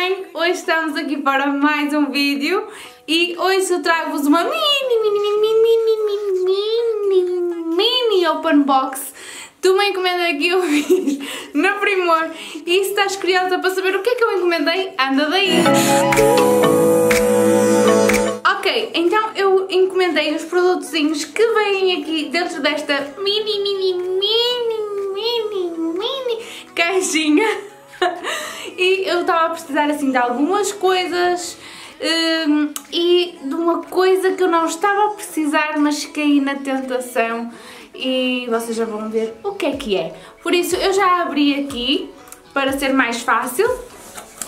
bem? Hoje estamos aqui para mais um vídeo e hoje eu trago-vos uma mini open box de uma encomenda que eu fiz na Primor. E se estás curiosa para saber o que é que eu encomendei, anda daí! Ok, então eu encomendei os produtozinhos que vêm aqui dentro desta mini caixinha. E eu estava a precisar assim de algumas coisas e de uma coisa que eu não estava a precisar, mas caí na tentação e vocês já vão ver o que é que é. Por isso eu já abri aqui para ser mais fácil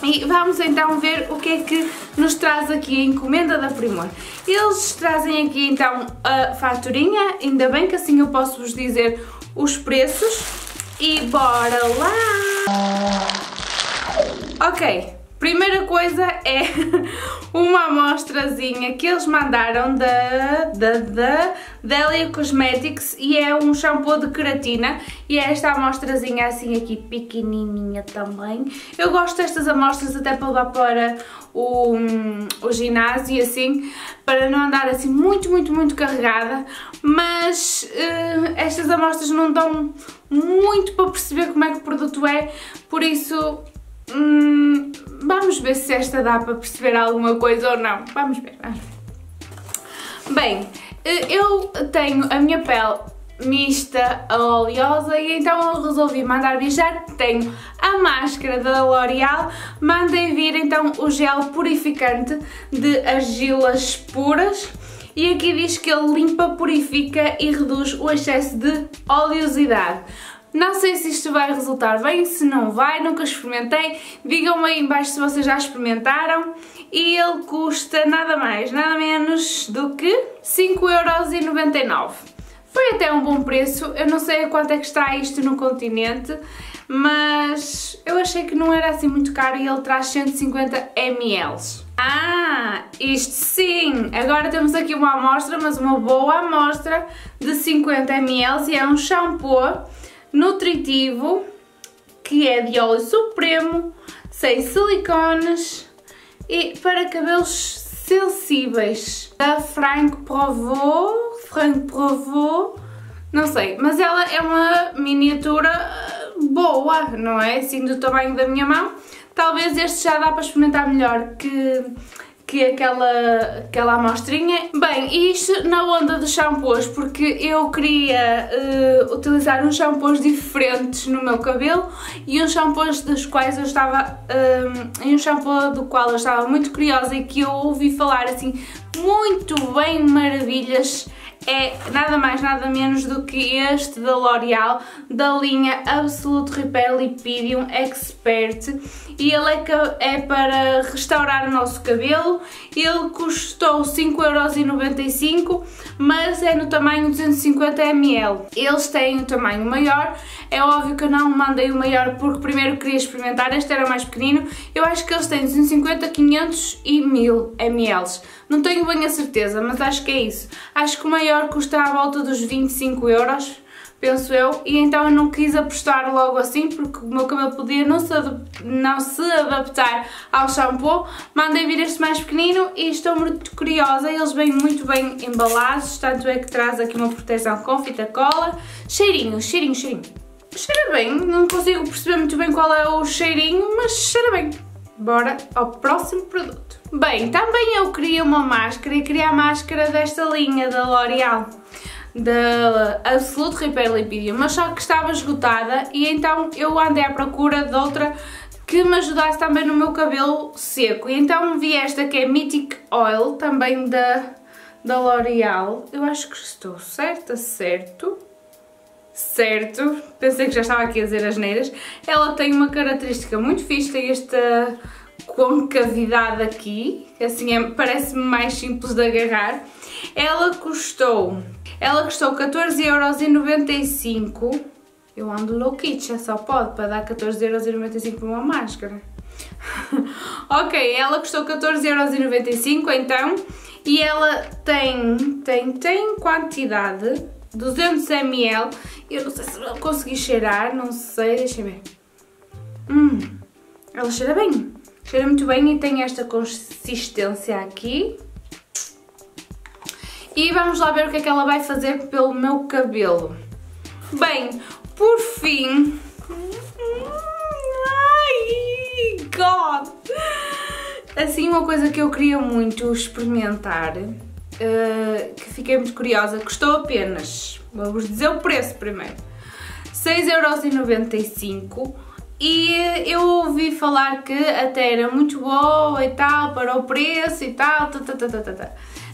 e vamos então ver o que é que nos traz aqui a encomenda da Primor. Eles trazem aqui então a faturinha, ainda bem que assim eu posso vos dizer os preços e bora lá! Ok, primeira coisa é uma amostrazinha que eles mandaram da DELIA Cosmetics e é um shampoo de queratina e é esta amostrazinha assim aqui pequenininha também. Eu gosto destas amostras até para levar para o ginásio e assim, para não andar assim muito carregada, mas estas amostras não dão muito para perceber como é que o produto é, por isso vamos ver se esta dá para perceber alguma coisa ou não. Vamos ver, vamos ver. Bem, eu tenho a minha pele mista a oleosa e então eu resolvi mandar vir, já tenho a máscara da L'Oreal, mandei vir então o gel purificante de argilas puras e aqui diz que ele limpa, purifica e reduz o excesso de oleosidade. Não sei se isto vai resultar bem, se não vai, nunca experimentei. Digam-me aí em baixo se vocês já experimentaram. E ele custa nada mais, nada menos do que 5,99€. Foi até um bom preço, eu não sei a quanto é que está isto no continente, mas eu achei que não era assim muito caro e ele traz 150 ml. Ah, isto sim! Agora temos aqui uma amostra, mas uma boa amostra de 50 ml e é um shampoo nutritivo, que é de óleo supremo, sem silicones e para cabelos sensíveis, da Franck Provost, não sei, mas ela é uma miniatura boa, não é? Assim do tamanho da minha mão. Talvez este já dá para experimentar melhor que aquela amostrinha. Bem, isto na onda dos shampoos, porque eu queria utilizar uns shampoos diferentes no meu cabelo e uns shampoos dos quais eu estava um shampoo do qual eu estava muito curiosa e que eu ouvi falar assim muito bem maravilhas, é nada mais nada menos do que este da L'Oreal, da linha Absolute Repair Lipidium Expert, e ele é para restaurar o nosso cabelo. Ele custou 5,95€, mas é no tamanho 250 ml. Eles têm um tamanho maior, é óbvio que eu não mandei o maior porque primeiro queria experimentar, este era mais pequenino. Eu acho que eles têm 250, 500 e 1000 ml, não tenho bem a certeza, mas acho que é isso. Acho que o maior custa à volta dos 25€, penso eu, e então eu não quis apostar logo assim porque o meu cabelo podia não se adaptar ao shampoo. Mandei vir este mais pequenino e estou muito curiosa. Eles vêm muito bem embalados, tanto é que traz aqui uma proteção com fita cola. Cheirinho. Cheira bem, não consigo perceber muito bem qual é o cheirinho, mas cheira bem. Bora ao próximo produto. Bem, também eu queria uma máscara e queria a máscara desta linha da L'Oreal, da Absolute Repair Lipidium, mas só que estava esgotada e então eu andei à procura de outra que me ajudasse também no meu cabelo seco e então vi esta que é Mythic Oil, também da L'Oreal. Eu acho que estou certa, certo, pensei que já estava aqui a dizer asneiras. Ela tem uma característica muito fixe, tem esta concavidade aqui, assim parece-me mais simples de agarrar. Ela custou 14,95€, eu ando louquicha, só pode, para dar 14,95€ para uma máscara. Ok, ela custou 14,95€ então, e ela tem quantidade, 200 ml, eu não sei se eu consegui cheirar, não sei, deixa eu ver. Ela cheira bem, Cheira muito bem e tem esta consistência aqui. E vamos lá ver o que é que ela vai fazer pelo meu cabelo. Bem, por fim... Ai, God! Assim, uma coisa que eu queria muito experimentar, que fiquei muito curiosa, custou apenas, vou-vos dizer o preço primeiro, 6,95€, e eu ouvi falar que até era muito boa e tal, para o preço e tal,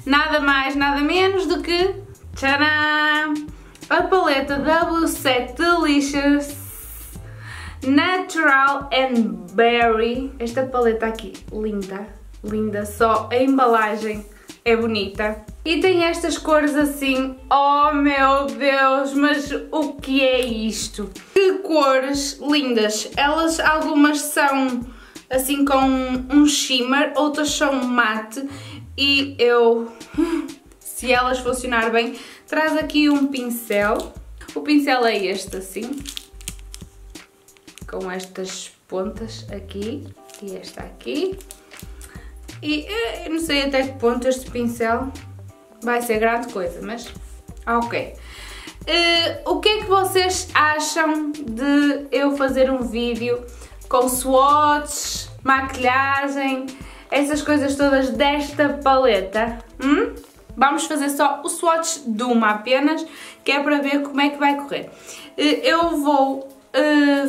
nada mais, nada menos do que, tcharam, a paleta W7 Delicious Natural and Berry. Esta paleta aqui, linda, linda, só a embalagem é bonita. E tem estas cores assim, oh meu Deus, mas o que é isto? Que cores lindas! Elas, algumas são assim com um shimmer, outras são mate, e eu, se elas funcionar bem, traz aqui um pincel. O pincel é este assim, com estas pontas aqui e esta aqui. E eu não sei até que ponto este pincel vai ser grande coisa, mas ok. O que é que vocês acham de eu fazer um vídeo com swatches, maquilhagem, essas coisas todas desta paleta? Vamos fazer só o swatch de uma apenas, que é para ver como é que vai correr. Eu vou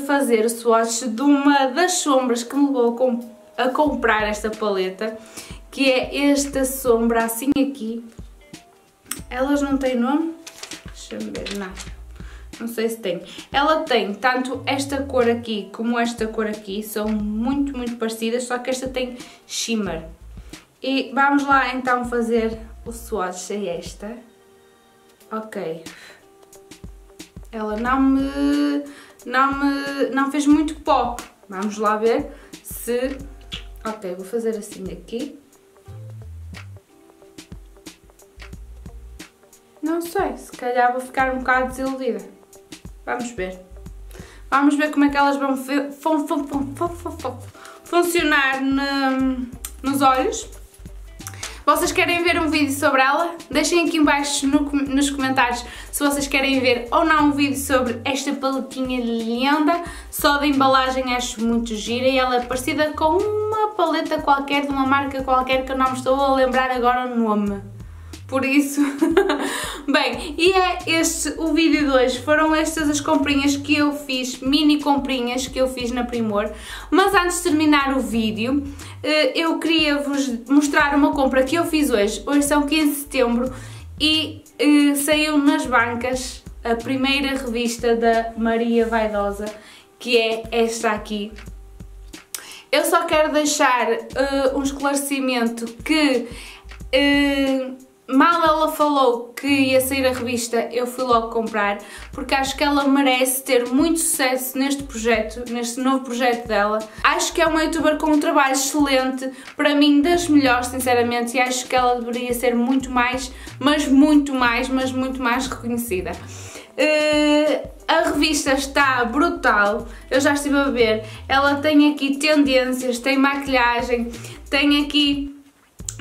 fazer o swatch de uma das sombras que me levou a comprar esta paleta, que é esta sombra assim aqui. Elas não têm nome? Deixa-me ver, não sei se tem. Ela tem tanto esta cor aqui como esta cor aqui, são muito, muito parecidas, só que esta tem shimmer. E vamos lá então fazer o swatch a esta. Ok. Ela não fez muito pop. Vamos lá ver se... Ok, vou fazer assim aqui. Não sei, se calhar vou ficar um bocado desiludida. Vamos ver. Vamos ver como é que elas vão funcionar nos olhos. Vocês querem ver um vídeo sobre ela? Deixem aqui em baixo nos comentários se vocês querem ver ou não um vídeo sobre esta paletinha linda. Só da embalagem acho muito gira e ela é parecida com uma paleta qualquer, de uma marca qualquer que eu não me estou a lembrar agora o nome. Por isso... Bem, e é este o vídeo de hoje. Foram estas as comprinhas que eu fiz, mini comprinhas que eu fiz na Primor. Mas antes de terminar o vídeo, eu queria vos mostrar uma compra que eu fiz hoje. Hoje são 15 de setembro e saiu nas bancas a primeira revista da Maria Vaidosa, que é esta aqui. Eu só quero deixar um esclarecimento que... mal ela falou que ia sair a revista, eu fui logo comprar, porque acho que ela merece ter muito sucesso neste projeto, neste novo projeto dela. Acho que é uma youtuber com um trabalho excelente, para mim das melhores, sinceramente, e acho que ela deveria ser muito mais, mas muito mais, reconhecida. A revista está brutal, eu já estive a ver, ela tem aqui tendências, tem maquilhagem, tem aqui...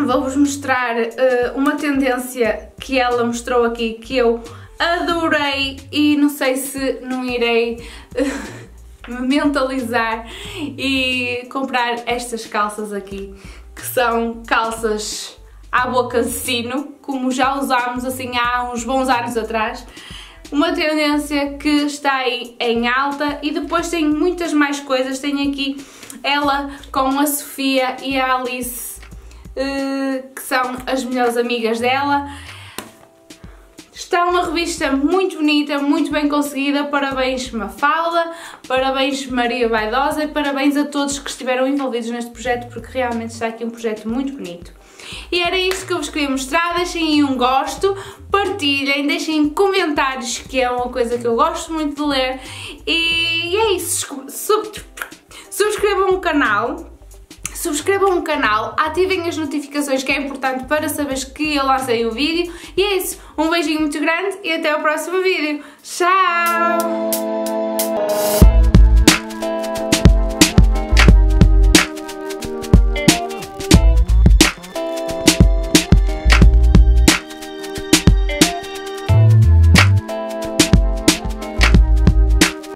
Vou-vos mostrar uma tendência que ela mostrou aqui, que eu adorei e não sei se não irei me mentalizar e comprar estas calças aqui, que são calças à boca de sino, como já usámos assim há uns bons anos atrás. Uma tendência que está aí em alta e depois tem muitas mais coisas. Tem aqui ela com a Sofia e a Alice, que são as melhores amigas dela. Está uma revista muito bonita, muito bem conseguida. Parabéns Mafalda, parabéns Maria Vaidosa e parabéns a todos que estiveram envolvidos neste projeto, porque realmente está aqui um projeto muito bonito. E era isto que eu vos queria mostrar. Deixem aí um gosto, partilhem, deixem comentários, que é uma coisa que eu gosto muito de ler. E é isso, subscrevam o canal. Subscrevam o canal, ativem as notificações, que é importante para saberes que eu lancei o vídeo. E é isso, um beijinho muito grande e até o próximo vídeo. Tchau!